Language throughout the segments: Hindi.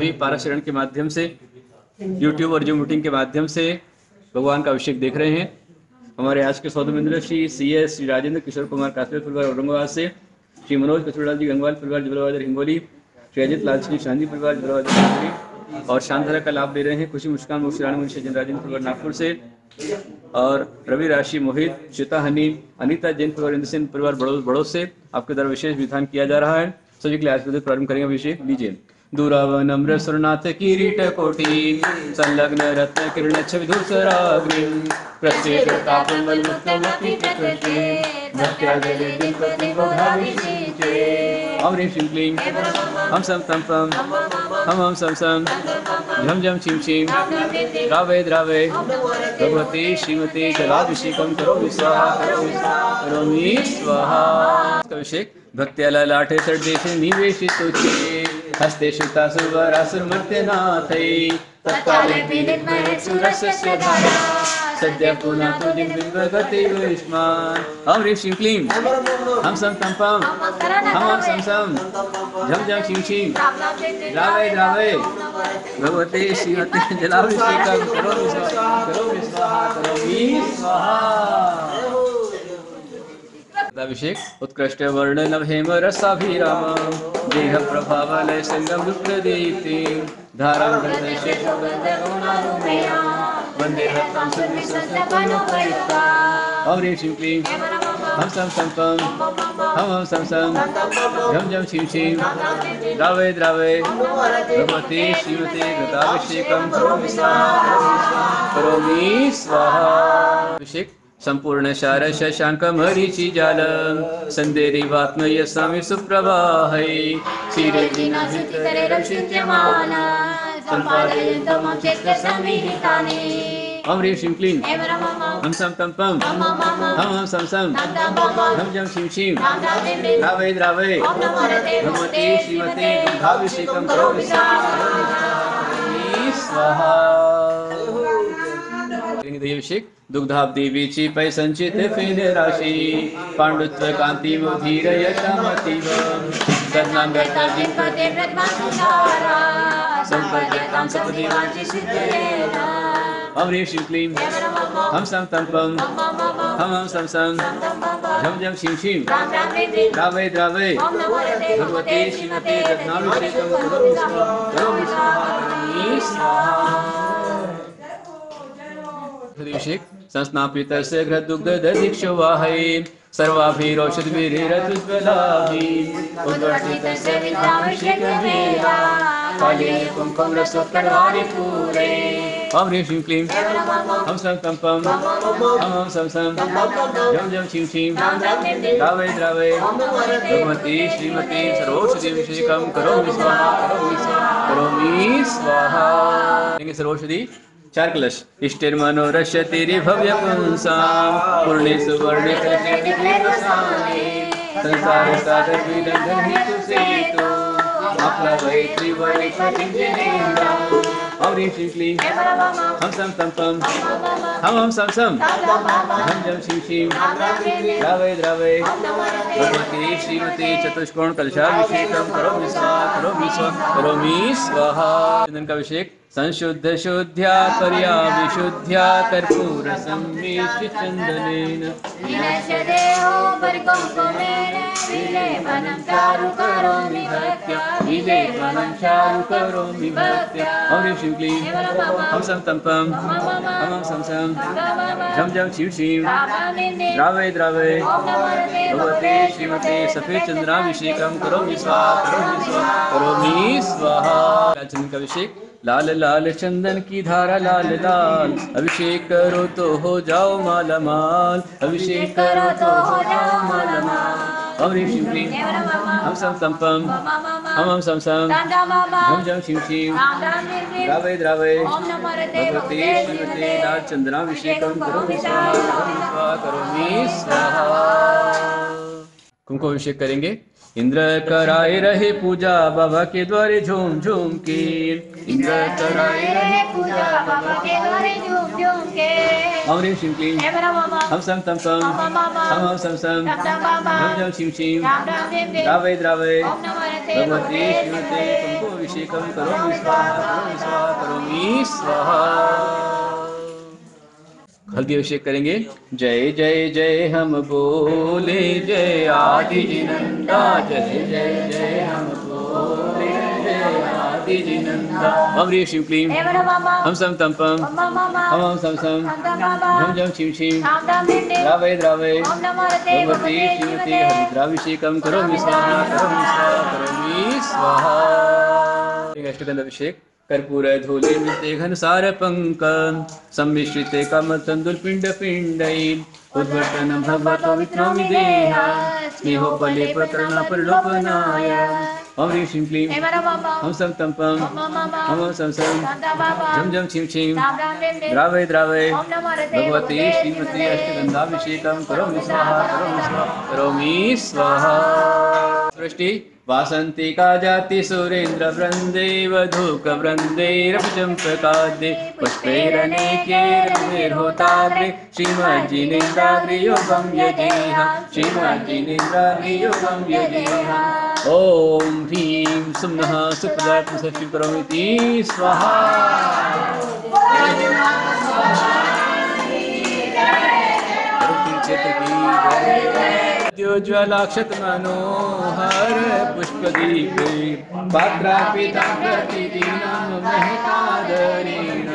सभी पाराशरण के माध्यम से YouTube और जूम मीटिंग के माध्यम से भगवान का अभिषेक देख रहे हैं। हमारे आज के सौदमिंद्र श्री CS श्री राजेंद्र किशोर कुमार कासले परिवार औरंगाबाद से, श्री मनोज कचुड़ाल जी गंगवाल परिवार जबलवादर हिंगोली, श्री अजित लाल जी शांति परिवार जबलवादर हिंगोली और शांतरा का लाभ ले रहे हैं खुशी मुस्कान मुस्कान श्री जिन राजेंद्र परिवार नागपुर से और रवि राशि मोहित श्वेता हनी अनिता जैन परिवार इंद्र सिंह परिवार बड़ों से आपके द्वारा विशेष विधान किया जा रहा है। सभी के लिए आशीर्वाद प्रारंभ करेंगे। अभिषेक दीजिए। दुराव नम्र सुरनाथ किरीट कोटि संलग्न रत्न किरण छवि धूसराग्नि प्रत्येक तापमल मुक्तमति प्रकृति भक्त्या जले दिन प्रति गोधाविषेचे अवरे शिवलिंग हम सम तम तम हम सम सम झम झम छिम छिम रावे द्रावे भगवती श्रीमती जलाभिषेकम करो विस्वाहा करोमि स्वाहा। अभिषेक भक्त्या ललाटे सदेशे निवेशितोचे हस्ते शुता सुवरासुरमर्त्यनाथै तत्काले पीडित महे सुरस्य स्वधारा सद्य पुनः तुदिं बिंबगते युष्मान् अमृत श्रीं क्लीं हम सम तम पम हम सम सम झम झम छिं छिं रावे रावे भगवते श्रीमते जलाभिषेकं करोमि स्वाहा करोमि स्वाहा। अभिषेक उत्कृष्ट वर्ण नभेम रसाभिराम देह प्रभावलय संगम रुद्रदीप्ति धारां वंदे हस्तं सुविसस्तपनोपयुक्ता अवरे शिवली हम सम सम हम सम सम झम झम शिव शिव द्रावे द्रावे भगवते श्रीमते गताभिषेकं करोमि स्वाहा करोमि स्वाहा। अभिषेक संपूर्ण शार शशांक मरीचि जाल संदेरी वात्मय स्वामी सुप्रवाहै क्षीरे विनाशितरे रक्षित्यमाना संपादयन्तम क्षेत्र समिहितानि अमृत श्रीं क्लीं हम सम तम पम हम सम सम झम झम शिव शिव द्रावय द्रावय भगवते श्रीमते दुग्धाभिषेकं करोमि स्वाहा। अभिषेक दुग्धाब्दी बीची पै संचित फेन राशि पांडुत्व कांति मुधीर यशमतीव सन्नांगता जिनपते प्रत्मानुसारा संपद्यतां सपदि वांचि सिद्धेना अमृत श्रीं क्लीं हम सम तम पम हम सम सम झम झम शिव शिव द्रावय द्रावय भगवते श्रीमते रत्नाभिषेकं करोमि स्वाहा। अभिषेक संस्नापित से घृतदुग्ध दधिक्षो वाहै सर्वाभिरोषधिभिरतुज्ज्वलाभि उद्वर्तित से विद्याभिषेक मेवा काले कुमकुम रसोत्कर्वाणि पूरे अमृत श्रीं क्लीं हम सम तम पम हम सम सम झम झम शिव शिव द्रावय द्रावय भगवती श्रीमती सर्वौषधिभिषेकं करोमि स्वाहा करोमि स्वाहा। सर्वौषधि चार कलश इष्टिर मनोरश तेरी भव्य पुंसा पूर्णे सुवर्णे संसार सागर विरंधन हेतु से तो अपना वै त्रिवर्णिक अमृत श्रीं क्लीं हम सम तम पम हम सम सम झम झम शिव शिव द्रावय द्रावय भगवती श्रीमती चतुष्कोण कलशाभिषेकं करोमि स्वाहा करोमि स्वाहा करोमि स्वाहा। चंदन का अभिषेक संशुद्ध शुद्ध्या पर्या विशुद्ध्या कर्पूर सम्मिश्र चंदनेन विनश्यदेहो परिकुंकुमेन विलेपनं चारु करोमि भक्त्या विलेपनं चारु करोमि भक्त्या अमृत श्रीं क्लीं हम सम तम पम हम सम सम झम झम शिव शिव द्रावय द्रावय भगवते श्रीमते सफेद चंद्राभिषेकं करोमि स्वाहा करोमि स्वाहा। चंदन का अभिषेक लाल लाल चंदन की धारा लाल लाल अभिषेक करो तो हो जाओ माला माल अभिषेक करो तो हो जाओ माला माल अमृत श्रीं क्लीं हम सम सम पम हम सम सम झम झम शिव शिव द्रावय द्रावय भगवते श्रीमते लाल चंदनाभिषेकं करोमि स्वाहा करोमि स्वाहा। कुमकुम अभिषेक करेंगे। इंद्र कराए रहे पूजा बाबा के द्वारे झूम झूम के इंद्र कराए रहे पूजा बाबा के द्वारे झूम झूम के अमृत श्रीं क्लीं हम सम तम तम हम सम सम झम झम शिव शिव द्रावय द्रावय भगवती श्रीमते अभिषेकं करोमि स्वाहा करोमि स्वाहा। हल्दी अभिषेक करेंगे। जय जय जय हम बोले जय आदि जिनंदा, जय जय जय हम बोले जय आदि जिनंदा। हम रे शिव क्लीम हम सम तंपम हम समसम झम झम शिव शिव द्रावय द्रावय भगवती श्रीमती हरिद्राभिषेकम करोमि स्वाहा करोमि स्वाहा करोमि स्वाहा। अष्टगंध अभिषेक। कर्पूर धूले मृते घनसार पंक सम्मिश्रिते कमलतंडुल पिंड पिंडई उद्वर्तन भगवतो विक्रमी देहा स्नेहोपले प्रकरणा परलोकनाय। हम ह्रीं श्रीं क्लीं हम सम तंपम हम समसम झम झम छिम छिम द्रावय द्रावय भगवती श्रीमती अष्टगंधाभिषेकं करोमि स्वाहा करोमि स्वाहा करोमि स्वाहा। सृष्टि वासंती का जाति सुरेंद्र वृंदे वधूक वृंदे रपचंपकादे पुष्पेरनेकेर्होताग्रे श्रीमज्जिनेन्द्राग्रियोगं यजेहा श्रीमज्जिनेन्द्राग्रियोगं यजेहा। ओम ह्रीं सुम नः सुप्रदाय सृष्टिं करोमीति स्वाहा। ज्वालाक्षत मनोहर पुष्पदीप भद्रापिताम महतादरीण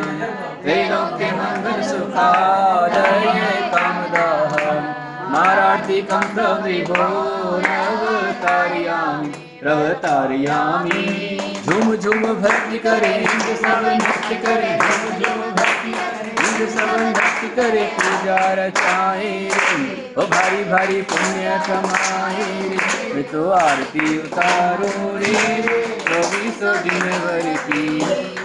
त्रैलोक्य मंगल सुखादय कामदाह मारार्तिकं प्रभो रवतारयामि। झूम झूम भक्ति करें सब भक्ति करें झूम भक्ति करें सब भक्ति करें पूजा रचाएं ओ भारी भारी पुण्य कमाए रे तो आरती उतारो रे। चौबीसों दिनवर की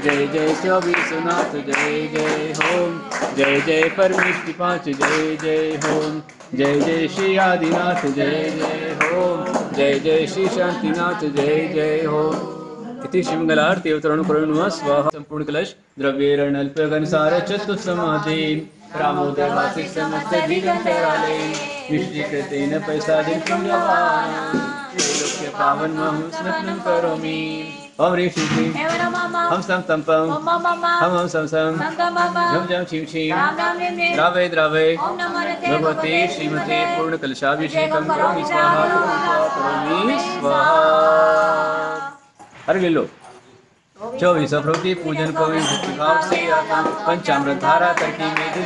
जय जय चौबीसों नाथ जय जय होम जय जय परमेष्टि पाँच जय जय होम जय जय श्री आदिनाथ जय जय होम जय जय श्री शांतिनाथ जय जय होम। श्रीमंगलारती अवतरण करुण स्वाहा। संपूर्ण कलश द्रव्येरण अल्पघनसार चतुस्समादे रामोदर वासी समस्त दिगंतराले निष्ठिकृतेन पैसादिं पुण्यवान् त्रैलोक्य पावनमहं स्नानं करोमि। हम ह्रीं श्रीं क्लीं हम सम तंपम हम समसम झम झम छिम छिम द्रावय द्रावय भगवते श्रीमते पूर्ण कलशाभिषेकं करोमि स्वाहा करोमि स्वाहा। अरे ले लो चौबीस अफ्रोती पूजन को भी भाव से पंचामृत धारा करके में दिन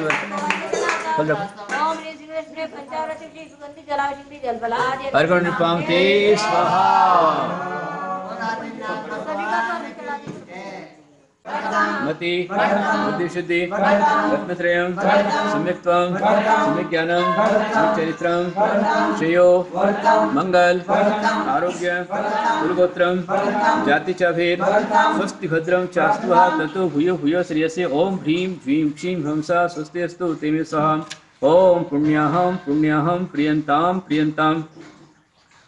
अर्घन पामते स्वाहा। मति बुद्धि शुद्धि रत्नत्रयम् सम्यक्त्वम् सम्यक् ज्ञानम् सम्यक् चरित्रम् श्रेयो मंगल आरोग्यं कुलगोत्रं जाति च भेद स्वस्ति भद्रं चास्तुः ततो भूयो भूयो श्रेयसे। ओम ह्रीं ह्रीं क्षीं हंसा स्वस्ति अस्तु तेमे स्वाहा। ओम पुण्याहं पुण्याहं प्रियन्तां प्रियन्तां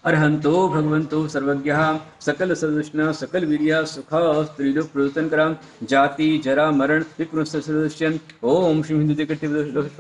अर्हंतो भगवंतो सर्वज्ञः सकल सदृष्ण सकल वीर्य सुखा स्त्रीलोक प्रदूतनकरां जाति जरा मरण विपुंसदृश्यं। ओम श्री हिंदुदेव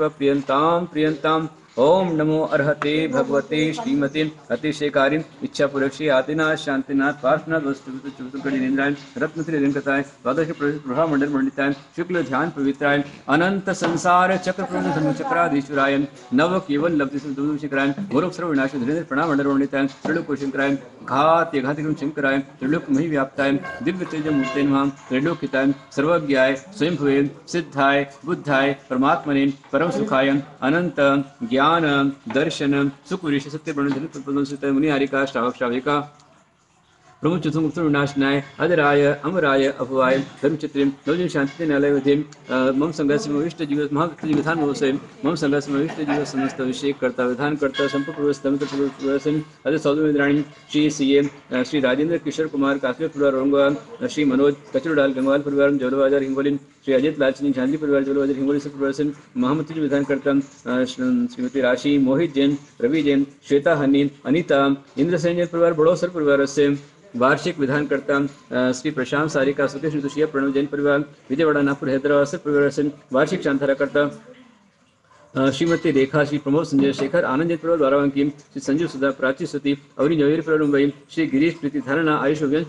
प्रियंतां प्रियंतां। ओम नमो अर्हते भगवते श्रीमते अतिशयकारिं इच्छापुरुषे आदिनाथ शांतिनाथ पार्थनाथ वस्तुनिंद्राय रत्नत्रिकताय द्वादश प्रभामंडल मंडिताय शुक्ल ध्यान पवित्राय अनंत संसार चक्र चक्राधीश्वराय नव केवल लब्धिशंकराय गौरव सर्वनाश धीरेन्द्र प्रणामंडल मंडिताय त्रिलोकशंकराय घात घातिकम शंकराय त्रिलोक मही व्याप्ताय दिव्य तेज मूर्ते नमः त्रिलोकिताय सर्वज्ञाय स्वयंभुवे सिद्धाय बुद्धाय परमात्मने परम सुखाय अनंत ज्ञान दर्शन सुकुरीश सत्य मुनि हरिका श्रावक श्राविका प्रमुख चतुर्मुख विनाशनाय अधराय अमराय अभवाय धर्मचित्रिम नवजन शांति नलयधिम मम संघर्ष विष्ट जीव महाकृति विधान मोसे मम संघर्ष विष्ट जीव समस्त अभिषेक करता विधान करता संपूर्ण अध सौद्राणी श्री सीएम श्री राजेंद्र किशोर कुमार काफिर परिवार औरंगाबाद श्री मनोज कचरूडाल गंगवाल परिवार जौलवाजर हिंगोली श्री अजित लाल सिंह झांझी परिवार जौलवाजर हिंगोली से परिवार महामती विधान करता श्रीमती राशि मोहित जैन रवि जैन श्वेता हनी अनिता इंद्रसेन जैन परिवार बड़ोसर परिवार से वार्षिक विधानकर्ता श्री प्रशांत सारिका सुकेश ऋतुषिया प्रणव जैन परिवार विजयवाड़ा नागपुर हैदराबाद से परिवार वार्षिक शांतारा करता श्रीमती रेखा श्री प्रमोद संजय शेखर आनंदित प्रभु द्वारावंकी श्री संजीव सुधा प्राची सुति अवनी जवेर प्रभुई श्री गिरीश प्रीति धारणा आयुष अभियान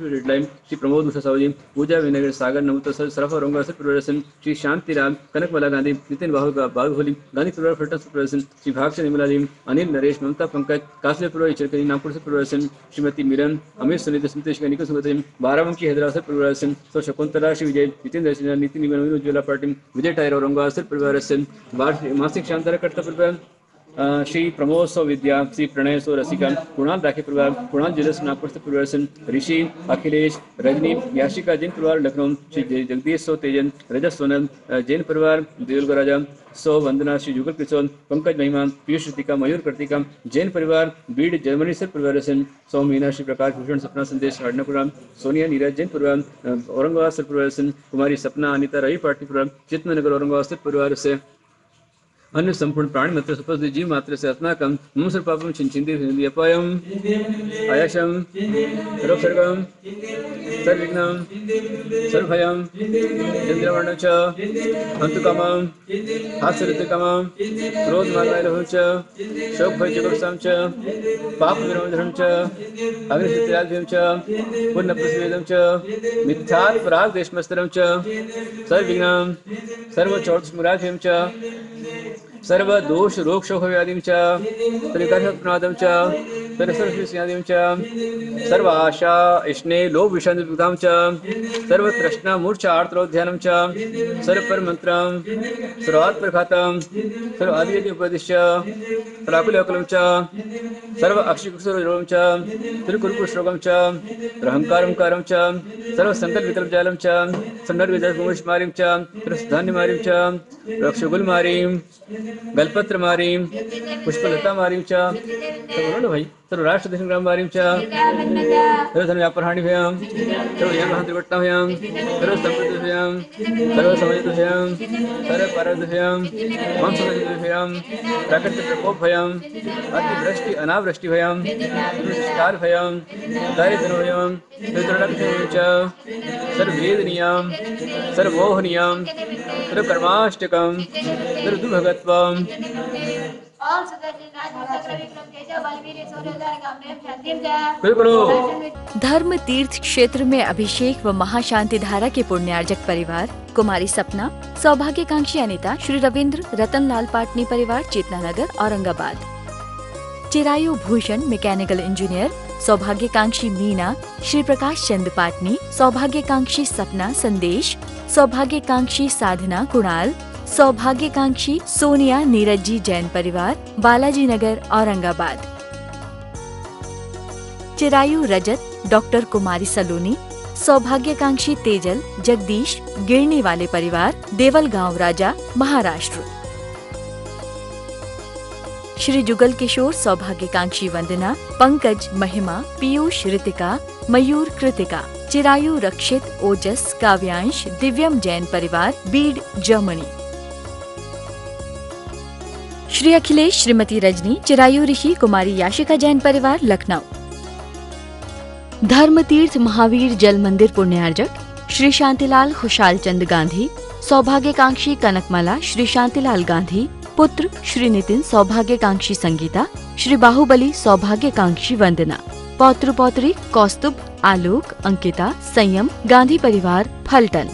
श्री प्रमोद मुसा सावजी पूजा विनगर सागर नमुत सर सरफ रंग प्रदर्शन श्री शांतिराम कनकमला गांधी नितिन बाहुगा बाहुबली गांधी प्रवर फटस प्रदर्शन श्री भाक्ष निर्मला जी अनिल नरेश ममता पंकज कासले प्रवर चरकरी नागपुर से प्रदर्शन श्रीमती मिलन अमीर सुनीत संतोष गणिक सुमति बारावंकी हैदराबाद प्रदर्शन सौ शकुंतला श्री विजय जितेंद्र नीति निगम उज्ज्वला पाटिल विजय टायर औरंगाबाद प्रदर्शन मासिक करता प्रभाव श्री प्रमोद सौ विद्या श्री प्रणय सौ रसिका कुणाल राखी परिवार कुणाल जिलस नागपुर से प्रदर्शन ऋषि अखिलेश रजनी याशिका जैन परिवार लखनऊ श्री जगदीश सौ तेजन रजत सोनल जैन परिवार देवल राजा सौ वंदना श्री जुगल किशोर पंकज महिमा पीयूष ऋतिका मयूर कृतिका जैन परिवार बीड जर्मनी से प्रदर्शन सौ मीना श्री प्रकाश भूषण सपना संदेश हाडना सोनिया नीरज जैन परिवार औरंगाबाद से प्रदर्शन कुमारी सपना अनिता रवि पाटिल परिवार चितनगर औरंगाबाद से परिवार से अन्य संपूर्ण प्राणी मात्र सुपस्थित जीव मात्र से अस्नाकम मुमसर पापम छिंचिंदी अपायम आयाशम रोग सर्गम सर्विघ्नम सर्वभयम चंद्रवर्ण च हंतुकामम हास्यऋतुकामम क्रोध मार्गायरोहं च शोक भय जुगुप्साम च पाप विरोधनं च अग्निशक्तिराज्यं च पुण्यप्रसवेदं च मिथ्यात् पराग देशमस्तरं च सर्वविघ्नम सर्वचोर्दशमुराज्यं च सर्व दोष रोग शोक व्याधिं च त्रिकार्यप्रणादं च त्रिसर्वविषयादिं च सर्व आशा इष्णे लोभ विषाद विदां च सर्व तृष्णा मूर्छा आर्तरोध्यानं च सर्व परमंत्रं सर्वात् प्रखातं सर्व आदियति उपदिश्य प्राकुलकलं च सर्व अक्षिकुसरोगं च त्रिकुरुकुशरोगं च अहंकारं कारं च सर्व संकल्प विकल्पजालं च सन्नर्विदमुष्मारिं च त्रसधान्यमारिं च रक्षगुलमारिं गलपत्र मारीम पुष्पलता मारीम चा तो भाई सर्व राष्ट्र देशग्राम मारीम चा सर्व धन व्यापारहानि भयम सर्व यम महात्रिवट्टा भयम सर्व संपत्ति भयम सर्व समयित भयम सर्व पारद भयम वंश भयम प्राकृतिक प्रकोप भयम अतिवृष्टि अनावृष्टि भयम दुष्कार भयम दारिद्र भयम दुर्दर्शन भयम चा सर्व वेद नियम सर्व मोह नियम सर्व कर्माष्टकम सर्व दुर्भगत्वम धर्म तीर्थ क्षेत्र में अभिषेक व महाशांति धारा के पुण्यार्जक परिवार कुमारी सपना सौभाग्यकांक्षी अनिता श्री रविंद्र रतनलाल पाटनी परिवार चेतनानगर औरंगाबाद चिरायु भूषण मैकेनिकल इंजीनियर सौभाग्यकांक्षी मीना श्री प्रकाश चंद पाटनी सौभाग्यकांक्षी सपना संदेश सौभाग्यकांक्षी साधना कुणाल सौभाग्यकांक्षी सोनिया नीरज जी जैन परिवार बालाजी नगर औरंगाबाद चिरायु रजत डॉक्टर कुमारी सलोनी सौभाग्यकांक्षी तेजल जगदीश गिरनी वाले परिवार देवलगांव राजा महाराष्ट्र श्री जुगल किशोर सौभाग्यकांक्षी वंदना पंकज महिमा पीयूष ऋतिका मयूर कृतिका चिरायु रक्षित ओजस काव्यांश दिव्यम जैन परिवार बीड जर्मनी श्री अखिलेश श्रीमती रजनी चिरायु ऋषि कुमारी याशिका जैन परिवार लखनऊ धर्म तीर्थ महावीर जल मंदिर पुण्यार्जक श्री शांतिलाल खुशाल चंद गांधी सौभाग्यकांक्षी कनकमाला श्री शांतिलाल गांधी पुत्र श्री नितिन सौभाग्यकांक्षी संगीता श्री बाहुबली सौभाग्यकांक्षी वंदना पौत्र पौत्री कौस्तुभ आलोक अंकिता संयम गांधी परिवार फलटन।